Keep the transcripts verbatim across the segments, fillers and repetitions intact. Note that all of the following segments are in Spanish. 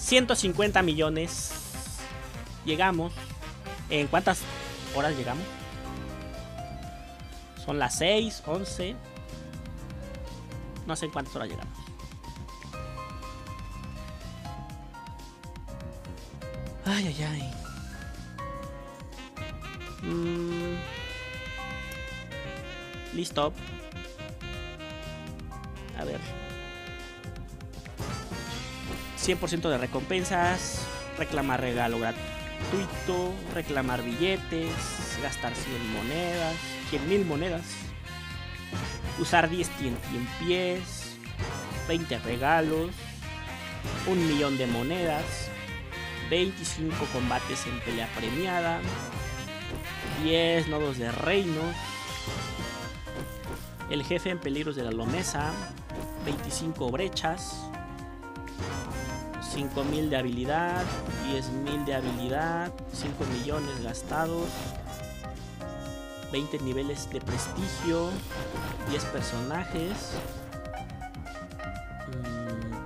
ciento cincuenta millones. Llegamos. ¿En cuántas horas llegamos? Son las seis, once. No sé en cuántas horas llegamos. Ay, ay, ay. Mm. Listo. A ver. cien por ciento de recompensas. Reclamar regalo gratuito. Reclamar billetes. Gastar cien monedas. cien mil monedas. Usar diez cien pies. veinte regalos. Un millón de monedas. veinticinco combates en pelea premiada. diez nodos de reino. El jefe en peligros de la lomesa. veinticinco brechas. cinco mil de habilidad. diez mil de habilidad. cinco millones gastados. veinte niveles de prestigio. diez personajes.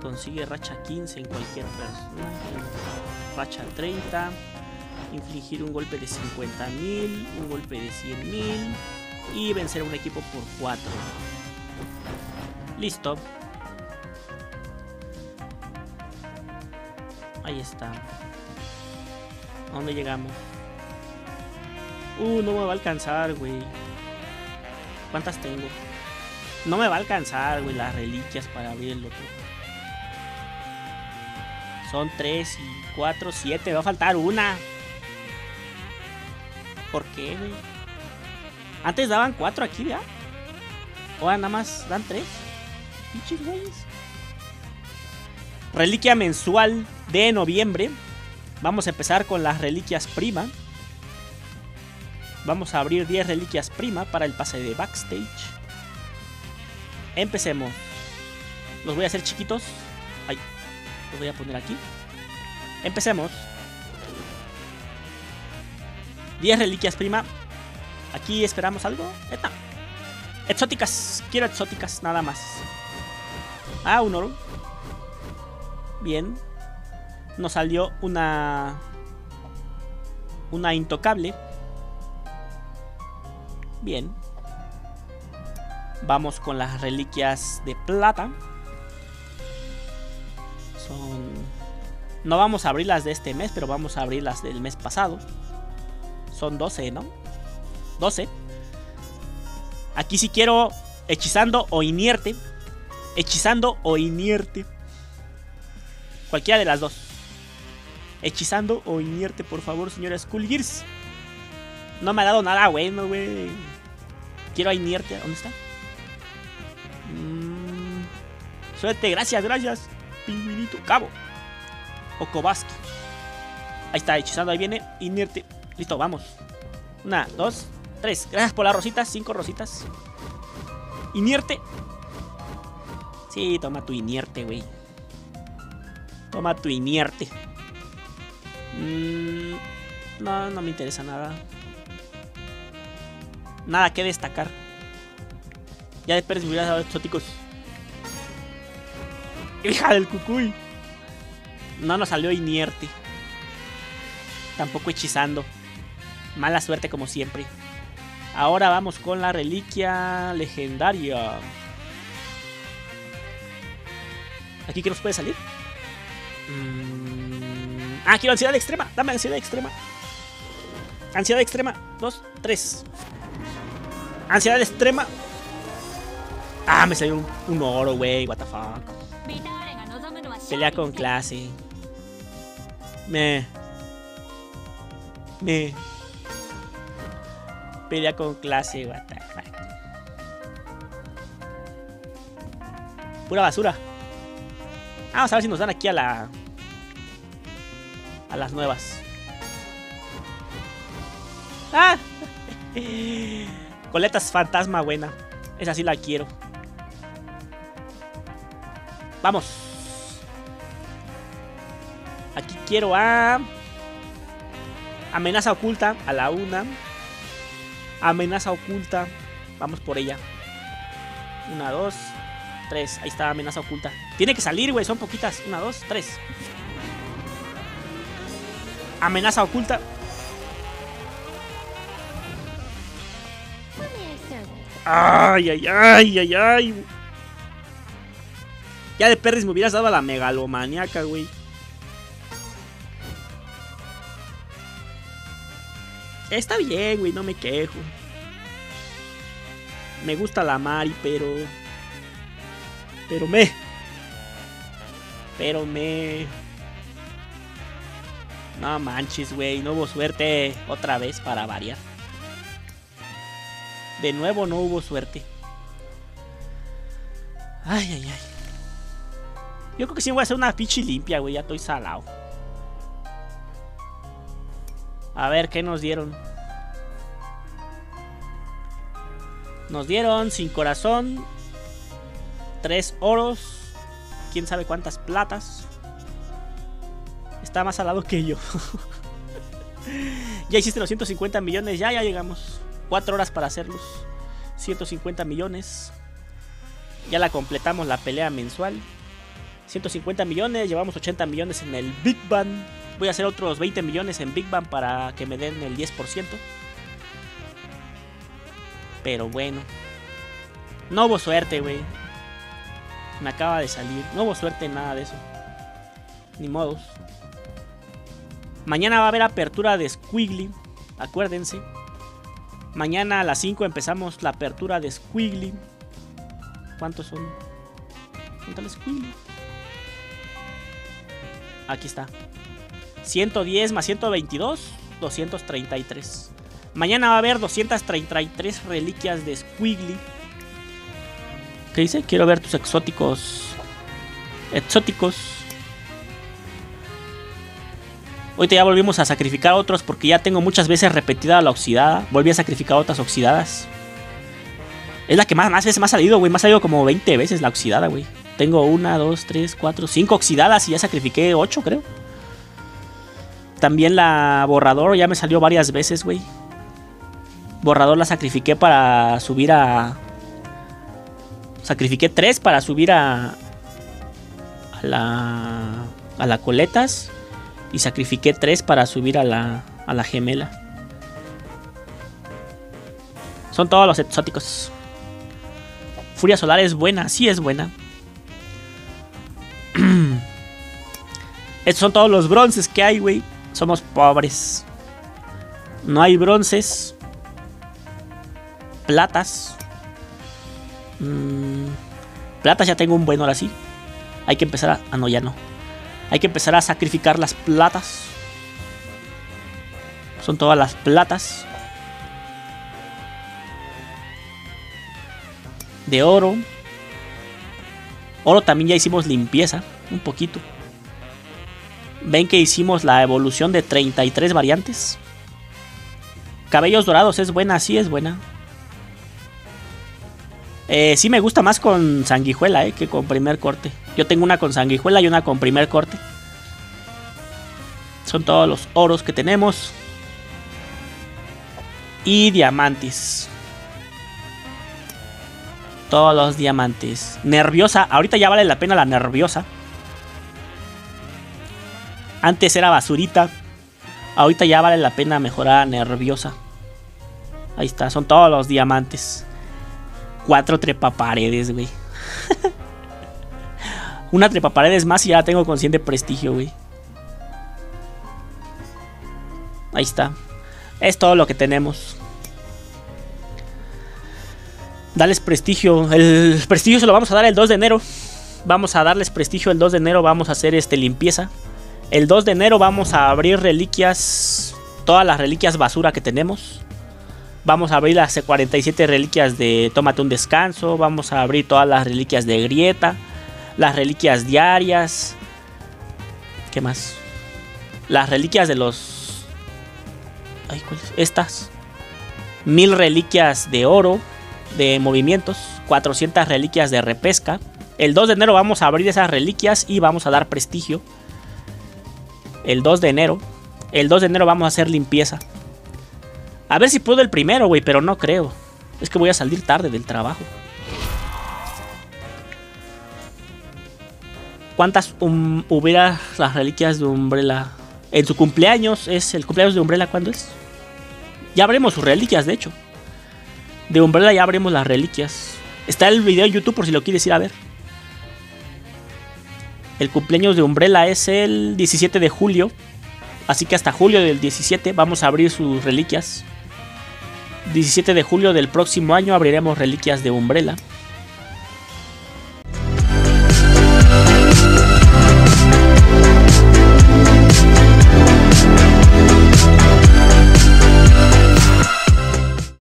Consigue racha quince en cualquier personaje. Racha treinta. Infligir un golpe de cincuenta mil. Un golpe de cien mil. Y vencer a un equipo por cuatro. Listo. Ahí está. ¿A dónde llegamos? Uh, no me va a alcanzar, güey. ¿Cuántas tengo? No me va a alcanzar, güey, las reliquias para abrirlo. Wey. Son tres y cuatro, siete. Me va a faltar una. ¿Por qué, güey? Antes daban cuatro aquí, ¿ya? Ahora nada más dan tres. Pinches güeyes. Reliquia mensual de noviembre. Vamos a empezar con las reliquias prima. Vamos a abrir diez reliquias prima para el pase de backstage. Empecemos. Los voy a hacer chiquitos. Ay, los voy a poner aquí. Empecemos. diez reliquias prima. Aquí esperamos algo. Eta. Exóticas. Quiero exóticas, nada más. Ah, un oro. Bien. Nos salió una... Una intocable. Bien. Vamos con las reliquias de plata. Son... No vamos a abrir las de este mes, pero vamos a abrir las del mes pasado. Son doce, ¿no? doce. Aquí sí quiero hechizando o inerte. Hechizando o inerte. Cualquiera de las dos. Hechizando o inerte, por favor, señora Skullgears. No me ha dado nada bueno, güey. Quiero a inerte. ¿Dónde está? Mm. Suerte, gracias, gracias. Pingüinito, cabo. O Kobaski. Ahí está, hechizando, ahí viene. Inerte. Listo, vamos. Una, dos, tres. Gracias por las rositas. Cinco rositas. Inerte. Sí, toma tu inerte, güey. Toma tu inerte. Mm, no, no me interesa nada. Nada que destacar. Ya después me hubieras dado exóticos. ¡Hija del cucuy! No nos salió inerte. Tampoco hechizando. Mala suerte como siempre. Ahora vamos con la reliquia legendaria. ¿Aquí qué nos puede salir? Mm... Ah, quiero ansiedad extrema. Dame ansiedad extrema. Ansiedad extrema. Dos, tres. Ansiedad extrema. Ah, me salió un, un oro, güey. What the fuck. Pelea con clase. Me. Me. Pelea con clase, what the fuck. Pura basura. Vamos a ver si nos dan aquí a la... A las nuevas. ¡Ah! Coletas fantasma buena. Esa sí la quiero. Vamos. Aquí quiero a... Amenaza oculta a la una. Amenaza oculta. Vamos por ella. Una, dos, tres. Ahí está, amenaza oculta. Tiene que salir, güey. Son poquitas. Una, dos, tres. Amenaza oculta. Ay, ay, ay, ay, ay. Ya de perris me hubieras dado a la megalomaniaca, güey. Está bien, güey, no me quejo. Me gusta la Mari, pero... Pero me... Pero me... No manches, güey, no hubo suerte otra vez para variar. De nuevo no hubo suerte. Ay, ay, ay. Yo creo que sí voy a hacer una pichi limpia, güey. Ya estoy salado. A ver, ¿qué nos dieron? Nos dieron sin corazón, tres oros, quién sabe cuántas platas. Está más salado que yo. Ya hiciste los ciento cincuenta millones. Ya, ya llegamos. Cuatro horas para hacerlos. Ciento cincuenta millones. Ya la completamos la pelea mensual. Ciento cincuenta millones, llevamos ochenta millones en el Big Bang. Voy a hacer otros veinte millones en Big Bang para que me den el diez por ciento. Pero bueno, no hubo suerte, güey. Me acaba de salir. No hubo suerte en nada de eso. Ni modos. Mañana va a haber apertura de Squiggly, acuérdense. Mañana a las cinco empezamos la apertura de Squiggly. ¿Cuántos son? ¿Cuántos Squiggly? Aquí está. ciento diez más ciento veintidós, doscientos treinta y tres. Mañana va a haber doscientas treinta y tres reliquias de Squiggly. ¿Qué dice? Quiero ver tus exóticos. Exóticos. Ahorita ya volvimos a sacrificar otros porque ya tengo muchas veces repetida la oxidada. Volví a sacrificar otras oxidadas. Es la que más, más veces me ha salido, güey. Me ha salido como veinte veces la oxidada, güey. Tengo una, dos, tres, cuatro, cinco oxidadas y ya sacrifiqué ocho, creo. También la borrador ya me salió varias veces, güey. Borrador la sacrifiqué para subir a... Sacrifiqué tres para subir a... A la... A la coletas. Y sacrifiqué tres para subir a la... A la gemela. Son todos los exóticos. Furia solar es buena, sí es buena. Estos son todos los bronces que hay, güey. Somos pobres. No hay bronces. Platas. Mm, platas ya tengo un buen, ahora sí. Hay que empezar a... Ah, no, ya no. Hay que empezar a sacrificar las platas. Son todas las platas. De oro. Oro también ya hicimos limpieza. Un poquito. Ven que hicimos la evolución de treinta y tres variantes. Cabellos dorados es buena, sí es buena. Eh, sí me gusta más con sanguijuela eh, que con primer corte. Yo tengo una con sanguijuela y una con primer corte. Son todos los oros que tenemos. Y diamantes. Todos los diamantes. Nerviosa, ahorita ya vale la pena la nerviosa. Antes era basurita. Ahorita ya vale la pena mejorar a nerviosa. Ahí está, son todos los diamantes. Cuatro trepaparedes, güey. Una trepaparedes más y ya la tengo con cien de prestigio, güey. Ahí está. Es todo lo que tenemos. Dales prestigio. El prestigio se lo vamos a dar el dos de enero. Vamos a darles prestigio el dos de enero. Vamos a hacer este limpieza. El dos de enero vamos a abrir reliquias. Todas las reliquias basura que tenemos. Vamos a abrir las cuarenta y siete reliquias de Tómate un descanso. Vamos a abrir todas las reliquias de grieta. Las reliquias diarias. ¿Qué más? Las reliquias de los... Ay, ¿cuáles? Estas. Mil reliquias de oro. De movimientos. cuatrocientas reliquias de repesca. El dos de enero vamos a abrir esas reliquias y vamos a dar prestigio. El dos de enero. El dos de enero vamos a hacer limpieza. A ver si puedo el primero, güey, pero no creo. Es que voy a salir tarde del trabajo. ¿Cuántas um, hubiera las reliquias de Umbrella? en su cumpleaños. Es el cumpleaños de Umbrella, ¿cuándo es? Ya habremos sus reliquias, de hecho. De Umbrella ya habremos las reliquias. Está el video en YouTube por si lo quieres ir a ver. El cumpleaños de Umbrella es el diecisiete de julio. Así que hasta julio del diecisiete vamos a abrir sus reliquias. diecisiete de julio del próximo año abriremos reliquias de Umbrella.